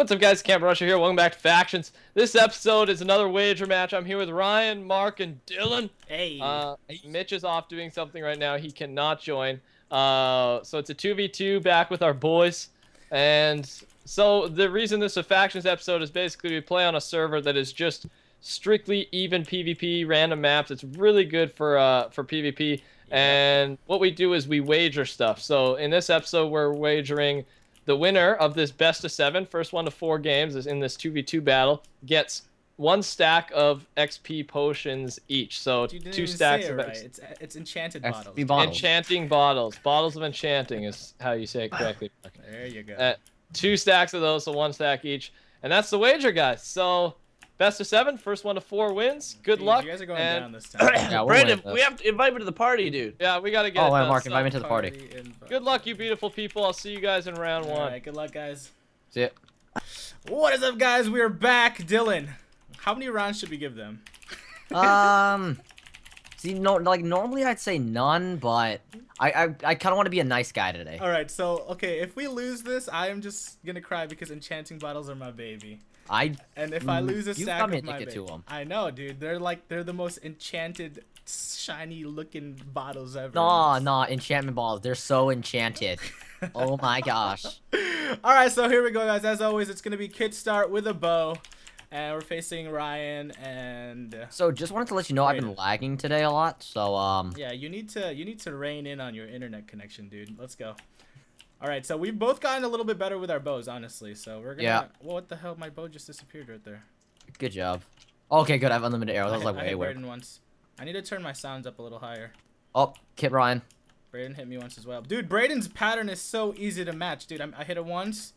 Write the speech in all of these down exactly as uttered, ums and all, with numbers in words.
What's up, guys? CamRusher here. Welcome back to Factions. This episode is another wager match. I'm here with Ryan, Mark, and Dylan. Hey. Uh, Mitch is off doing something right now. He cannot join. Uh, so it's a two v two back with our boys. And so the reason this is a Factions episode is basically we play on a server that is just strictly even PvP, random maps. It's really good for, uh, for PvP. Yeah. And what we do is we wager stuff. So in this episode, we're wagering... The winner of this best of seven, first one to four games, is in this two v two battle, gets one stack of X P potions each. So Dude, two stacks it of right. it's, it's enchanted bottles. bottles. Enchanting bottles. Bottles of enchanting is how you say it correctly. There you go. Uh, two stacks of those, so one stack each. And that's the wager, guys. So best of seven, first one to four wins. Good dude, luck. You guys are going and... down this time. Yeah, Brayden, we have to invite me to the party, dude. Yeah, we got to get oh, it. Oh, right, Mark, so invite me to the party. party Good luck, you beautiful people. I'll see you guys in round All one. All right, good luck, guys. See ya. What is up, guys? We are back. Dylan, how many rounds should we give them? um, see, no, like, normally I'd say none, but I, I, I kind of want to be a nice guy today. All right, so, okay, if we lose this, I am just going to cry because enchanting bottles are my baby. I, and if I lose a stack of my bait, to them. I know, dude. They're like they're the most enchanted, shiny-looking bottles ever. Nah, nah, enchantment balls. They're so enchanted. Oh my gosh. All right, so here we go, guys. As always, it's gonna be Kid Start with a bow, and we're facing Ryan and. So just wanted to let you know Brayden. I've been lagging today a lot. So um. Yeah, you need to you need to rein in on your internet connection, dude. Let's go. All right, so we've both gotten a little bit better with our bows, honestly. So we're gonna. Yeah. Well, what the hell? My bow just disappeared right there. Good job. Okay, good. I have unlimited arrows. I was like, wait, wait. I hit Brayden once. I need to turn my sounds up a little higher. Oh, hit Ryan. Brayden hit me once as well. Dude, Brayden's pattern is so easy to match, dude. I'm, I hit him once.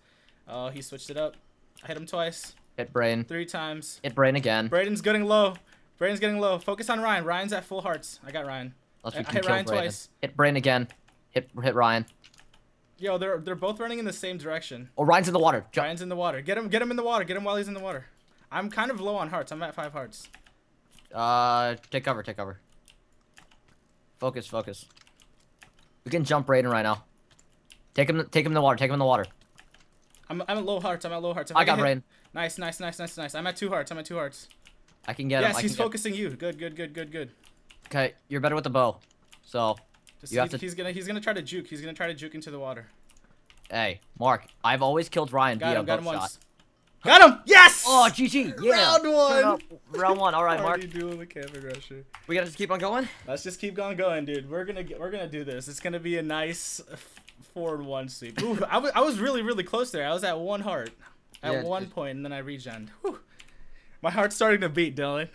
Oh, he switched it up. I hit him twice. Hit Brayden. Three times. Hit Brayden again. Brayden's getting low. Brayden's getting low. Focus on Ryan. Ryan's at full hearts. I got Ryan. Unless I, I hit Ryan Brayden. twice. Hit Brayden again. Hit hit Ryan. Yo, they're they're both running in the same direction. Oh, Ryan's in the water. Jump. Ryan's in the water. Get him, get him in the water. Get him while he's in the water. I'm kind of low on hearts. I'm at five hearts. Uh, take cover, take cover. Focus, focus. We can jump Brayden right now. Take him, take him in the water. Take him in the water. I'm I'm at low hearts. I'm at low hearts. If I, I got Brayden. Nice, nice, nice, nice, nice. I'm at two hearts. I'm at two hearts. I can get yes, him. Yes, he's can focusing get... you. Good, good, good, good, good. Okay, you're better with the bow, so. He, to... He's gonna he's gonna try to juke. He's gonna try to juke into the water. Hey, Mark, I've always killed Ryan got via him, got him shot. Once. Got him! Yes! Oh, G G! Yeah. Round one. Round one. All right, Mark. What are you doing with CamRusher? We gotta just keep on going. Let's just keep on going, dude. We're gonna get, we're gonna do this. It's gonna be a nice four one sweep. Ooh, I was I was really really close there. I was at one heart at yeah, one point, and then I regen. Whew. My heart's starting to beat, Dylan.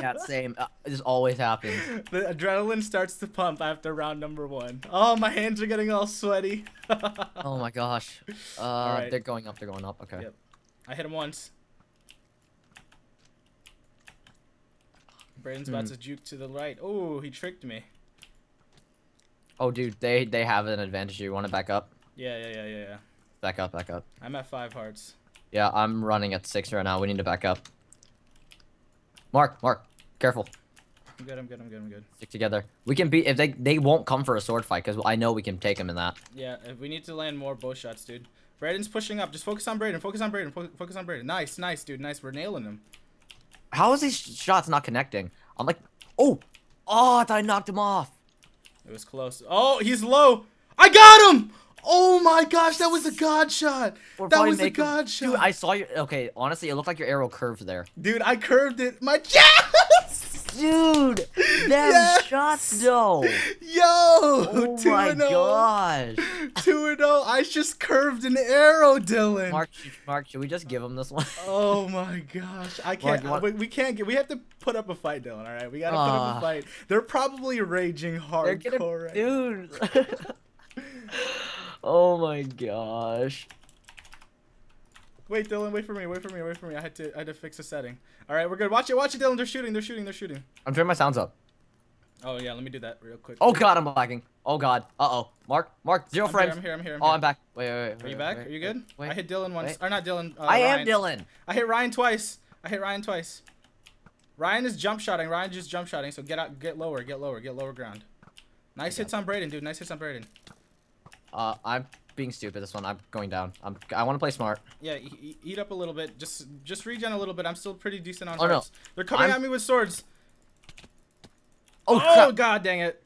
Yeah, same. Uh, this always happens. The adrenaline starts to pump after round number one. Oh, my hands are getting all sweaty. Oh my gosh. Uh, right. They're going up. They're going up. Okay. Yep. I hit him once. Brayden's mm. about to juke to the right. Oh, he tricked me. Oh, dude, they they have an advantage. You want to back up? Yeah, yeah, yeah, yeah, yeah. Back up, back up. I'm at five hearts. Yeah, I'm running at six right now. We need to back up. Mark, Mark, careful. I'm good, I'm good, I'm good, I'm good. Stick together. We can beat if they they won't come for a sword fight because I know we can take them in that. Yeah, if we need to land more bow shots, dude. Brayden's pushing up. Just focus on Brayden. Focus on Brayden. Fo focus on Brayden. Nice, nice, dude. Nice. We're nailing him. How is these shots not connecting? I'm like, oh, oh, I thought I knocked him off. It was close. Oh, he's low. I got him. Oh my gosh, that was a god shot. We're that was a god him. shot. Dude, I saw your. Okay, honestly, it looked like your arrow curved there. Dude, I curved it. My yes! Dude, them yes! shots though. Yo, oh two my and gosh. Two and oh. I just curved an arrow, Dylan. Mark, Mark, should we just give him this one? Oh my gosh, I can't. Mark, I, we can't get. We have to put up a fight, Dylan. All right, we gotta uh, put up a fight. They're probably raging hardcore, gonna, right dude. Oh my gosh. Wait, Dylan, wait for me, wait for me, wait for me. I had to I had to fix a setting. Alright, we're good. Watch it, watch it, Dylan. They're shooting, they're shooting, they're shooting. I'm turning my sounds up. Oh yeah, let me do that real quick. Oh god, I'm lagging. Oh god. Uh-oh. Mark, Mark, zero I'm frames. Here, I'm here, I'm here, I'm here. Oh, I'm back. Wait, wait, wait. Are you back? Wait, wait, Are you good? Wait, I hit Dylan once. Wait. Or not Dylan. Uh, I Ryan. am Dylan. I hit Ryan twice. I hit Ryan twice. Ryan is jump shotting. Ryan just jump shotting, so get out get lower, get lower, get lower ground. Nice hits on Brayden, dude. Nice hits on Brayden. Uh, I'm being stupid this one. I'm going down. I'm, I want to play smart. Yeah, e eat up a little bit. Just just regen a little bit. I'm still pretty decent on oh, hearts. No. They're coming I'm... at me with swords. Oh, oh god dang it.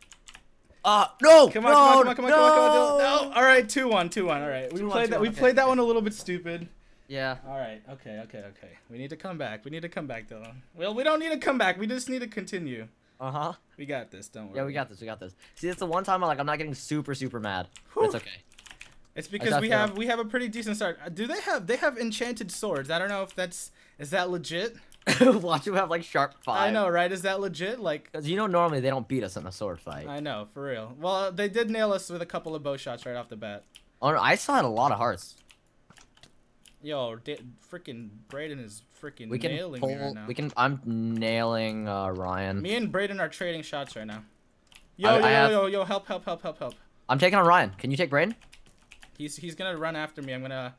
Uh, no! Come on, no, come on, come on, no. come on, come on, come on. No! Alright, two one, two one, alright. We two, played one, that one. We okay. played that one a little bit stupid. Yeah. Alright, okay, okay, okay. We need to come back. We need to come back, Dylan. Well, we don't need to come back. We just need to continue. Uh-huh. We got this, don't worry. Yeah, we got this, we got this. See, that's the one time I like I'm not getting super, super mad. It's okay. It's because we have we have a pretty decent start. Do they have they have enchanted swords? I don't know if that's is that legit? Watch him have like sharp five. I know, right? Is that legit? Like, you know, normally they don't beat us in a sword fight. I know, for real. Well, they did nail us with a couple of bow shots right off the bat. Oh, no, I still had a lot of hearts. Yo, freaking Brayden is freaking we can nailing pull, me right now. We can. I'm nailing uh, Ryan. Me and Brayden are trading shots right now. Yo, I, yo, I have... yo, yo! Help! Help! Help! Help! Help! I'm taking on Ryan. Can you take Brayden? He's he's gonna run after me. I'm gonna.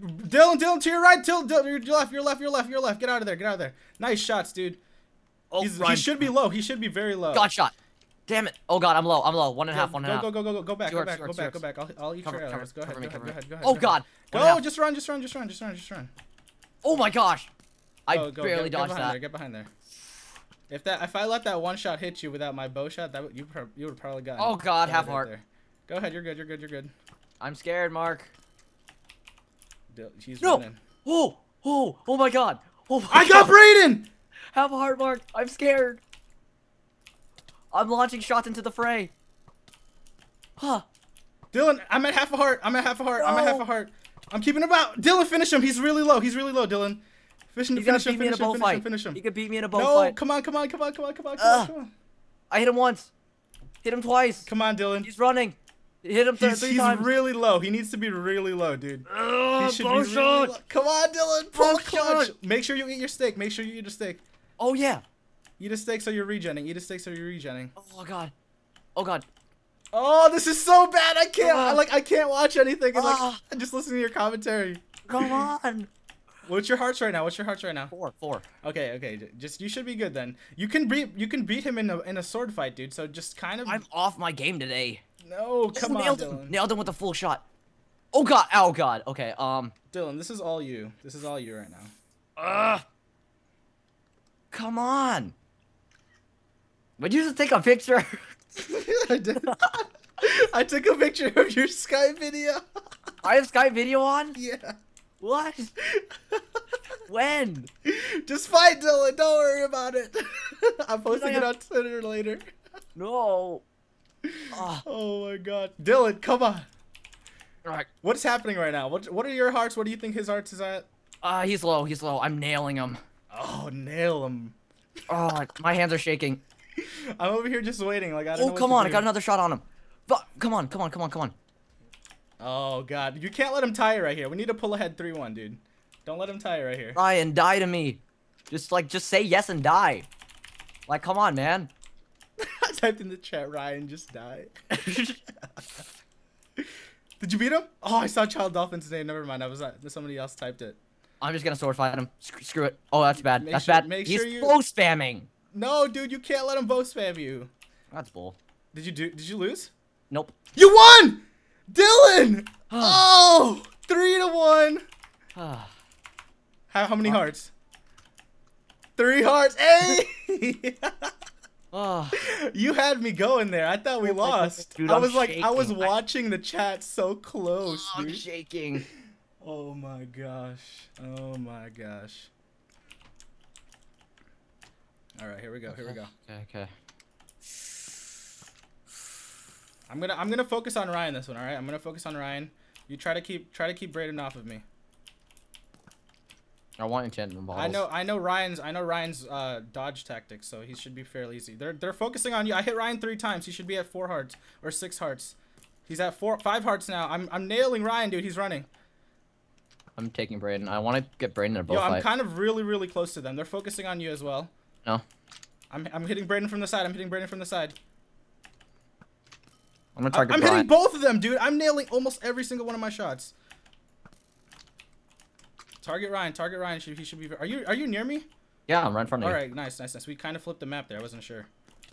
Dylan, Dylan, to your right, Dylan, Dylan, your left, your left, your left, your left. Get out of there, get out of there. Nice shots, dude. Oh, he should be low. He should be very low. Got shot. Damn it. Oh god, I'm low. I'm low. One and a half. One and a half. Go, go, go, go, go back, go back, go back, go back. I'll eat your arrows. Go ahead, go ahead, go ahead. Oh god. Go, just run, just run, just run, just run, just run. Oh my gosh. I barely dodged that. Get behind there. If that, if I let that one shot hit you without my bow shot, that you you would probably got. Oh god, half heart. Go ahead. You're good. You're good. You're good. I'm scared, Mark. He's no! Running. Oh! Oh! Oh my god! Oh my I god. got Brayden! Have a heart, Mark. I'm scared. I'm launching shots into the fray. Huh. Dylan, I'm at half a heart. I'm at half a heart. No. I'm at half a heart. I'm keeping about. Dylan, finish him. He's really low. He's really low, Dylan. Finish him, finish him, finish him, finish him, finish him. He could beat me in a bow no, fight. No, come on, come on, come on, come on, come on, uh, come on. I hit him once. Hit him twice. Come on, Dylan. He's running. Hit him three he's, he's times. He's really low. He needs to be really low, dude. Uh, he should be really low. Come on, Dylan. Pull the clutch. Make sure you eat your steak. Make sure you eat your steak. Oh, yeah. Eat a steak so you're regenning. Eat a steak so you're regenning. Oh, God. Oh, God. Oh, this is so bad. I can't. I, like, I can't watch anything. I'm uh, like, just listening to your commentary. Come on. What's your hearts right now? What's your hearts right now? Four. Four. Okay, okay. Just you should be good then. You can beat you can beat him in a in a sword fight, dude. So just kind of. I'm off my game today. No, come on, Dylan. Nailed him with a full shot. Oh god, oh god. Okay, um. Dylan, this is all you. This is all you right now. Ugh. Come on. Would you just take a picture? I did. I took a picture of your Skype video. I have Skype video on? Yeah. What? When? Just fight, Dylan. Don't worry about it. I'm posting it on Twitter later. No. Oh. Oh my god. Dylan, come on. Alright. What's happening right now? What what are your hearts? What do you think his hearts is at? Uh he's low, he's low. I'm nailing him. Oh, nail him. Oh, my hands are shaking. I'm over here just waiting, like I don't oh, know. Oh come on, do. I got another shot on him. But come on, come on, come on, come on. Oh god. You can't let him tie right here. We need to pull ahead three one, dude. Don't let him tie right here. Try and die to me. Just like just say yes and die. Like come on, man. I typed in the chat, Ryan just died. Did you beat him? Oh, I saw Child Dolphin's name. Never mind. I was somebody else typed it. I'm just gonna sword fight him. Sc screw it. Oh, that's bad. Make that's sure, bad. Make He's sure you... bow spamming. No, dude, you can't let him bow spam you. That's bull. Did you do? Did you lose? Nope. You won, Dylan. Oh, three to one. how, how many what? hearts? Three hearts. Hey. Oh. You had me going there. I thought we lost. Dude, I was I'm like, shaking. I was watching the chat so close. Oh, dude. I'm shaking. Oh my gosh. Oh my gosh. All right, here we go. Here we go. Okay. Okay. I'm gonna, I'm gonna focus on Ryan this one. All right, I'm gonna focus on Ryan. You try to keep, try to keep Brayden off of me. I want enchantment balls. I know, I know Ryan's, I know Ryan's uh, dodge tactics, so he should be fairly easy. They're, they're focusing on you. I hit Ryan three times. He should be at four hearts or six hearts. He's at four, five hearts now. I'm, I'm nailing Ryan, dude. He's running. I'm taking Brayden. I want to get Brayden in a bow Yo, fight. I'm kind of really, really close to them. They're focusing on you as well. No. I'm, I'm hitting Brayden from the side. I'm hitting Brayden from the side. I'm gonna target. I'm Brian. hitting both of them, dude. I'm nailing almost every single one of my shots. Target Ryan, target Ryan. He should be. Are you are you near me? Yeah, I'm right in front of you. All right, nice, nice, nice. We kind of flipped the map there. I wasn't sure.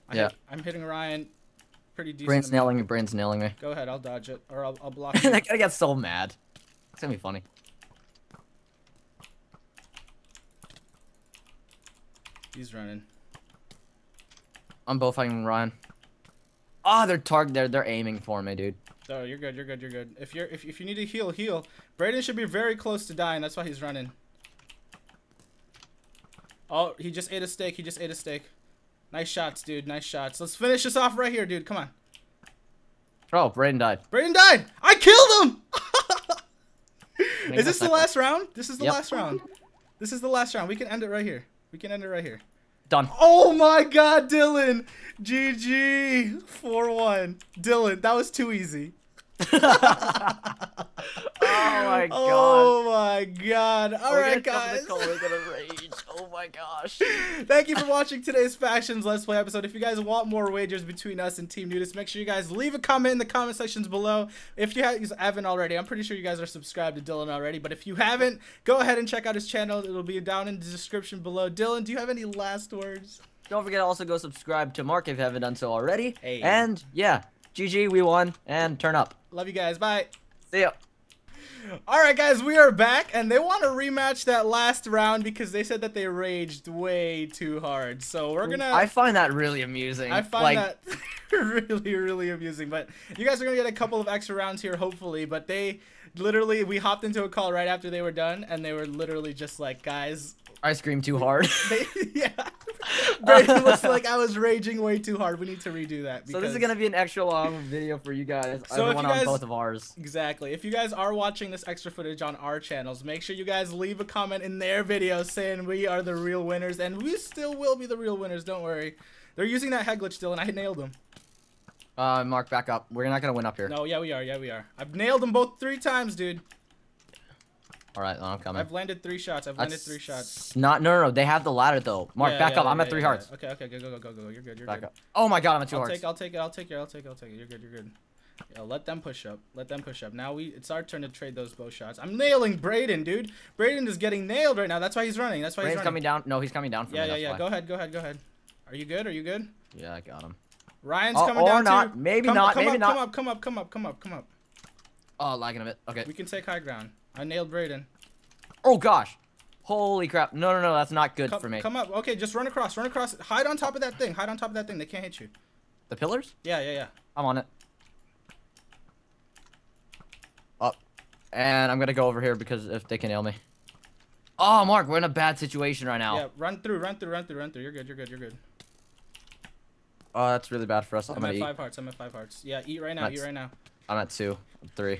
I yeah. Hit, I'm hitting Ryan. pretty decent. Brand's nailing me. Brand's nailing me. Go ahead, I'll dodge it, or I'll, I'll block it. That guy got so mad. It's gonna be funny. He's running. I'm both fucking run. Oh, they're target. They're they're aiming for me, dude. Oh, you're good. You're good. You're good. If you're if if you need to heal, heal. Brayden should be very close to dying. That's why he's running. Oh, he just ate a steak. He just ate a steak. Nice shots, dude. Nice shots. Let's finish this off right here, dude. Come on. Oh, Brayden died. Brayden died. I killed him. Is this the last round? This is the yep. last round. This is the last round. We can end it right here. We can end it right here. Done. Oh my God, Dylan. G G. four one. Dylan, that was too easy. Oh my God. Oh my God. All right, guys. Oh my gosh. Thank you for watching today's Factions Let's Play episode. If you guys want more wagers between us and Team Nudist, make sure you guys leave a comment in the comment sections below. If you haven't already, I'm pretty sure you guys are subscribed to Dylan already, but if you haven't, go ahead and check out his channel. It'll be down in the description below. Dylan, do you have any last words? Don't forget to also go subscribe to Mark if you haven't done so already. Hey. And yeah, G G, we won, and turn up. Love you guys. Bye. See ya. Alright guys, we are back, and they want to rematch that last round because they said that they raged way too hard. So we're gonna... I find that really amusing. I find like... that really, really amusing. But you guys are gonna get a couple of extra rounds here, hopefully. But they literally... We hopped into a call right after they were done, and they were literally just like, guys... I screamed too hard. They, yeah. Brayden was like, I was raging way too hard. We need to redo that. Because... So this is going to be an extra long video for you guys. So I want on both of ours. Exactly. If you guys are watching this extra footage on our channels, make sure you guys leave a comment in their video saying we are the real winners. And we still will be the real winners. Don't worry. They're using that head glitch still, and I nailed them. Uh, Mark, back up. We're not going to win up here. No, yeah, we are. Yeah, we are. I've nailed them both three times, dude. All right, I'm coming. I've landed three shots. I've landed That's three shots. Not no, no, no. They have the ladder though. Mark, yeah, back yeah, up. Yeah, I'm yeah, at three yeah, hearts. Yeah. Okay, okay, go, go, go, go, go. You're good. You're back good. Up. Oh my God, I'm at two I'll hearts. Take, I'll take it. I'll take it. I'll take it. I'll take it. You're good. You're good. Yeah, let them push up. Let them push up. Now we, it's our turn to trade those bow shots. I'm nailing Brayden, dude. Brayden is getting nailed right now. That's why he's running. That's why Brayden's he's running. coming down. No, he's coming down. From yeah, me. yeah, That's yeah. Why. Go ahead. Go ahead. Go ahead. Are you good? Are you good? Yeah, I got him. Ryan's oh, coming or down not. too. Maybe come, not. Come maybe up, not. Come up. Come up. Come up. Come up. Come up. Oh, lagging a bit. Okay. We can take high ground. I nailed Brayden. Oh gosh. Holy crap. No, no, no. That's not good come, for me. Come up. Okay, just run across. Run across. Hide on top of that thing. Hide on top of that thing. They can't hit you. The pillars? Yeah, yeah, yeah. I'm on it. Up. And I'm going to go over here because if they can nail me. Oh, Mark, we're in a bad situation right now. Yeah, run through, run through, run through, run through. You're good, you're good, you're good. Oh, that's really bad for us. I'm, I'm at eat. five hearts. I'm at five hearts. Yeah, eat right now. Eat right now. I'm at two. I'm three.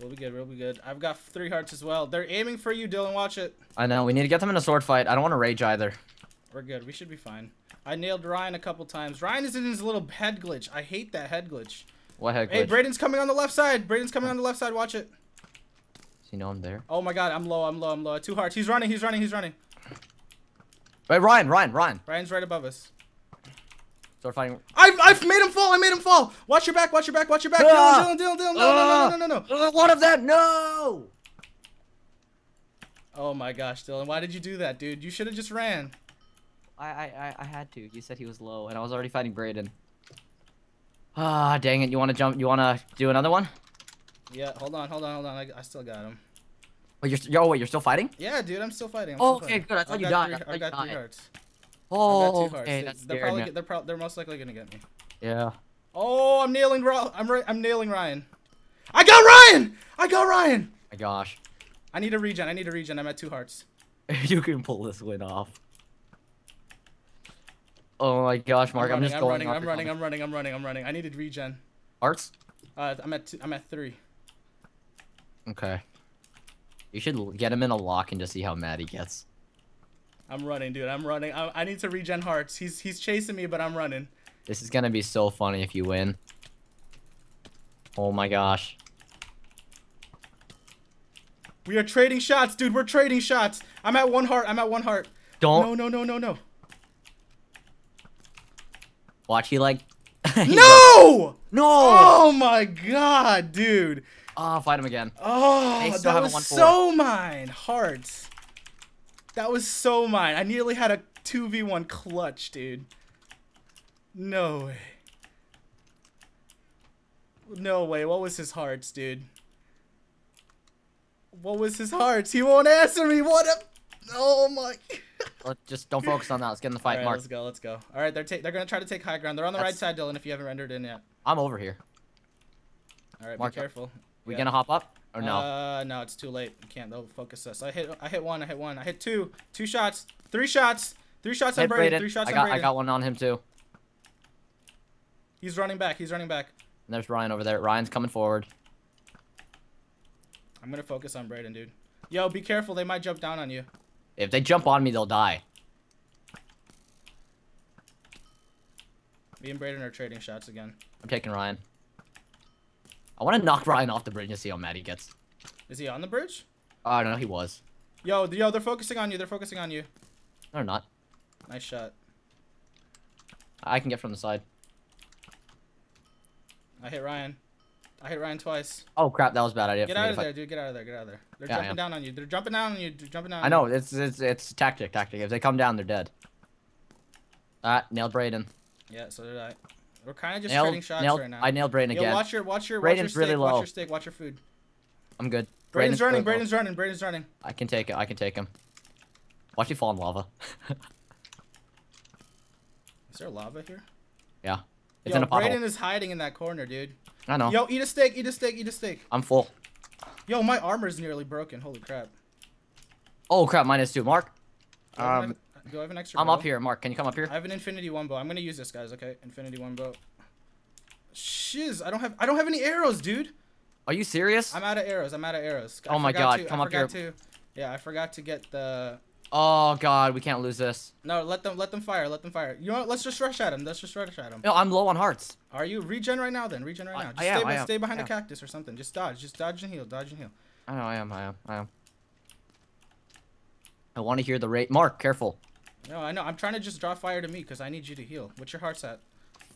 We'll be good, we'll be good. I've got three hearts as well. They're aiming for you, Dylan. Watch it. I know. We need to get them in a sword fight. I don't want to rage either. We're good. We should be fine. I nailed Ryan a couple times. Ryan is in his little head glitch. I hate that head glitch. What head glitch? Hey, Brayden's coming on the left side. Brayden's coming on the left side. Watch it. Does he know I'm there? Oh, my God. I'm low. I'm low. I'm low. Two hearts. He's running. He's running. He's running. Wait, Ryan. Ryan. Ryan. Ryan's right above us. Sword fighting. I've, I've made him fall. I made him fall. Watch your back. Watch your back. Watch your back. Ah! Dylan, Dylan, Dylan, Dylan. No, ah! no, no, no, no, no. What of that? No. Oh, my gosh, Dylan. Why did you do that, dude? You should have just ran. I, I, I had to. You said he was low, and I was already fighting Brayden. Ah, dang it. You want to jump? You want to do another one? Yeah, hold on, hold on, hold on. I, I still got him. Oh, you're, yo, wait, you're still fighting? Yeah, dude, I'm still fighting. I'm oh, still okay, fighting. good. I thought I've you died. I got three hearts. Oh, okay, that's they're probably they're, pro they're most likely gonna get me. Yeah. Oh, I'm nailing. I'm I'm nailing Ryan. I got Ryan. I got Ryan. Oh my gosh. I need a regen. I need a regen. I'm at two hearts. You can pull this win off. Oh my gosh, Mark. I'm, running, I'm just I'm going. Running, I'm running. I'm running. I'm running. I'm running. I need a regen. Hearts? Uh, I'm at two, I'm at three. Okay. You should get him in a lock and just see how mad he gets. I'm running, dude. I'm running. I, I need to regen hearts. He's he's chasing me, but I'm running. This is gonna be so funny if you win. Oh my gosh. We are trading shots, dude. We're trading shots. I'm at one heart. I'm at one heart. Don't. No, no, no, no, no. Watch, he like. he no! Like... No! Oh my God, dude. Oh, fight him again. Oh, that was so mine. Hearts. That was so mine. I nearly had a two v one clutch, dude. No way. No way. What was his hearts, dude? What was his hearts? He won't answer me. What a... Oh, my... Let's just don't focus on that. Let's get in the fight, right, Mark. Let's go. Let's go. All right. They're ta they're going to try to take high ground. They're on the That's... right side, Dylan, if you haven't rendered in yet. I'm over here. All right. Mark, be careful. We yeah. going to hop up or no? Uh, no, it's too late. We can't. They'll focus us. I hit I hit one. I hit one. I hit two. Two shots. Three shots. Three shots on Brayden. Three shots I got, on Brayden. I got one on him, too. He's running back. He's running back. And there's Ryan over there. Ryan's coming forward. I'm going to focus on Brayden, dude. Yo, be careful. They might jump down on you. If they jump on me, they'll die. Me and Brayden are trading shots again. I'm taking Ryan. I want to knock Ryan off the bridge and see how mad he gets. Is he on the bridge? Uh, I don't know. He was. Yo, yo, they're focusing on you. They're focusing on you. No, they're not. Nice shot. I can get from the side. I hit Ryan. I hit Ryan twice. Oh crap, that was a bad idea. Get out of there, dude. Get out of there. Get out of there. They're yeah, jumping down on you. They're jumping down on you. They're jumping down. I know. It's it's it's tactic, tactic. If they come down, they're dead. Ah, uh, nailed Brayden. Yeah, so did I. We're kind of just nailed, trading shots nailed, right now. I nailed Brayden Yo, again. Watch your watch your Brayden's watch your steak. Really low. Watch your steak. Watch your food. I'm good. Brayden's, Brayden's running. Brayden's running. Brayden's running. I can take it. I can take him. Watch you fall in lava. Is there lava here? Yeah. It's Yo, in a Brayden is hiding in that corner, dude. I know. Yo, eat a steak, eat a steak, eat a steak. I'm full. Yo, my armor's nearly broken. Holy crap. Oh, crap. Mine is too. Mark? Do I have, um, an, do I have an extra I'm bow? Up here. Mark, can you come up here? I have an infinity one bow. I'm going to use this, guys, okay? Infinity one bow. Shiz. I don't have I don't have any arrows, dude. Are you serious? I'm out of arrows. I'm out of arrows. I oh, my God. To, come I up here. To, yeah, I forgot to get the... Oh God, we can't lose this. No, let them let them fire, let them fire. You know what? Let's just rush at him. Let's just rush at him. No, I'm low on hearts. Are you regen right now? Then regen right I, now. Just I am, stay, I am, stay behind I am. a cactus or something. Just dodge, just dodge and heal, dodge and heal. I know, I am, I am, I am. I want to hear the rate. Mark, careful. No, I know. I'm trying to just draw fire to me because I need you to heal. What's your hearts at?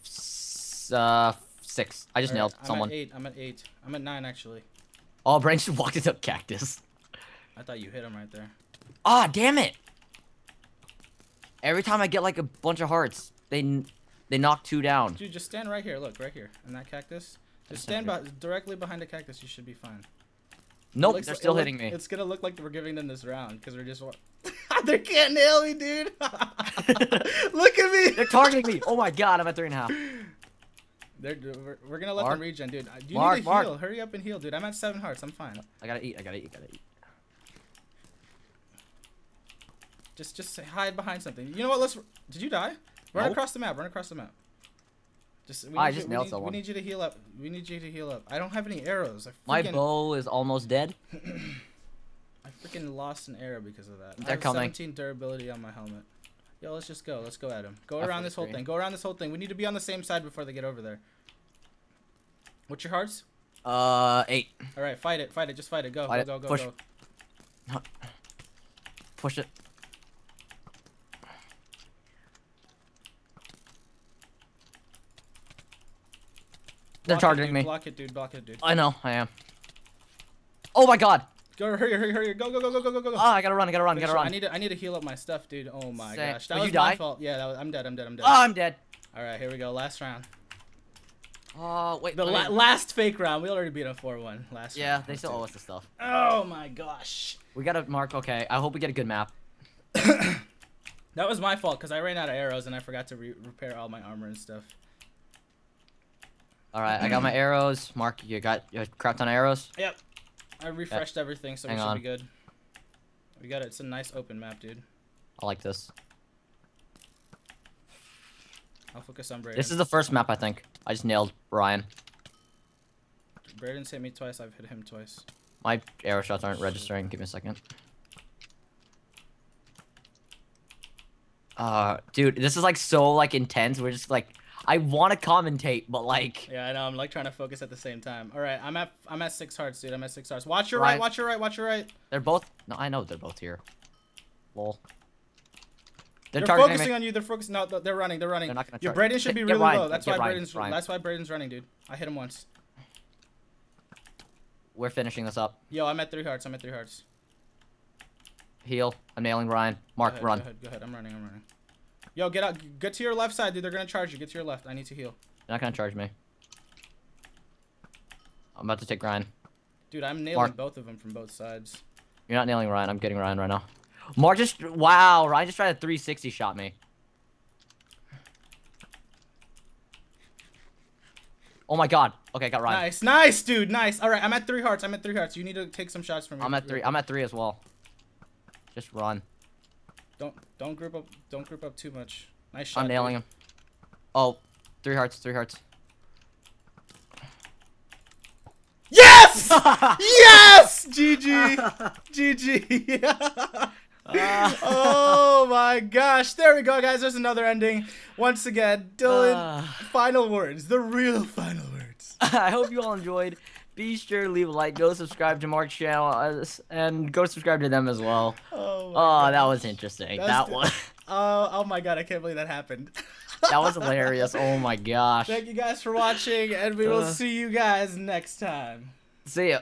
S uh, six. I just All nailed right, someone. I'm at eight. I'm at eight. I'm at nine actually. Oh, Brain just walked into a cactus. I thought you hit him right there. Ah, oh, damn it! Every time I get like a bunch of hearts, they they knock two down. Dude, just stand right here. Look, right here, in that cactus. Just stand by, directly behind the cactus. You should be fine. Nope, they're still hitting me. It's gonna look like we're giving them this round because we're just. They can't nail me, dude. Look at me. They're targeting me. Oh my God, I'm at three and a half. They're, we're, we're gonna let Mark? them regen, dude. You Mark, need to Mark. heal. Hurry up and heal, dude. I'm at seven hearts. I'm fine. I gotta eat. I gotta eat. I gotta eat. Just, just hide behind something. You know what? Let's. Did you die? Run nope. across the map. Run across the map. Just. We I just you, nailed we need, someone. We need you to heal up. We need you to heal up. I don't have any arrows. I freaking... My bow is almost dead. I freaking lost an arrow because of that. They're I have coming. seventeen durability on my helmet. Yo, let's just go. Let's go at him. Go around this whole thing. Go around this whole thing. We need to be on the same side before they get over there. What's your hearts? Uh, eight. All right, fight it. Fight it. Just fight it. Go. Fight go. It. Go. Go. Push. Go. No. Push it. They're charging me. Block it, dude. Block it, dude. I know. I am. Oh my God. Go, hurry, hurry, hurry. Go, go, go, go, go, go, go. Ah, I gotta run. I gotta run. Gotta run. I need to. I need to heal up my stuff, dude. Oh my gosh. That was my fault. Yeah, that was, I'm dead. I'm dead. I'm dead. Oh, I'm dead. All right, here we go. Last round. Oh wait. The la last fake round. We already beat a four one. Last. Yeah, round. they still owe us the stuff. Oh my gosh. We gotta mark. Okay. I hope we get a good map. That was my fault because I ran out of arrows and I forgot to re repair all my armor and stuff. All right, I got my arrows. Mark, you got you crapped on arrows? Yep. I refreshed yep. everything, so Hang we should on. be good. We got it. It's a nice open map, dude. I like this. I'll focus on Brayden. This is the first map, I think. I just nailed Ryan. Brayden's hit me twice. I've hit him twice. My arrow shots aren't Shit. registering. Give me a second. Uh, dude, this is like so like intense. We're just like... I want to commentate, but like. Yeah, I know. I'm like trying to focus at the same time. All right, I'm at I'm at six hearts, dude. I'm at six hearts. Watch your right, right watch your right, watch your right. They're both. No, I know they're both here. Lol. They're, they're focusing me. on you. They're focusing. No, they're running. They're running. They're not gonna your Brayden should be really Ryan. low. That's why Ryan. Brayden's. Ryan. That's why Brayden's running, dude. I hit him once. We're finishing this up. Yo, I'm at three hearts. I'm at three hearts. Heal. I'm nailing Ryan. Mark, go ahead, run. Go ahead, go ahead. I'm running. I'm running. Yo, get out. Get to your left side, dude. They're going to charge you. Get to your left. I need to heal. They're not going to charge me. I'm about to take Ryan. Dude, I'm nailing Mark. both of them from both sides. You're not nailing Ryan. I'm getting Ryan right now. Mark just... Wow, Ryan just tried a three sixty shot me. Oh my god. Okay, I got Ryan. Nice, nice, dude. Nice. All right, I'm at three hearts. I'm at three hearts. You need to take some shots from me. I'm at three. I'm at three as well. Just run. Don't don't group up. Don't group up too much. Nice shot. I'm nailing him. Oh, three hearts. Three hearts. Yes! Yes! G G. G G. Oh my gosh, there we go guys, there's another ending. Once again, Dylan, uh, final words, the real final words. I hope you all enjoyed. Be sure to leave a like, go subscribe to Mark's channel, and go subscribe to them as well. Oh, oh that was interesting. That's that one. Oh, oh my god, I can't believe that happened. That was hilarious, oh my gosh. Thank you guys for watching, and we will uh, see you guys next time. See ya.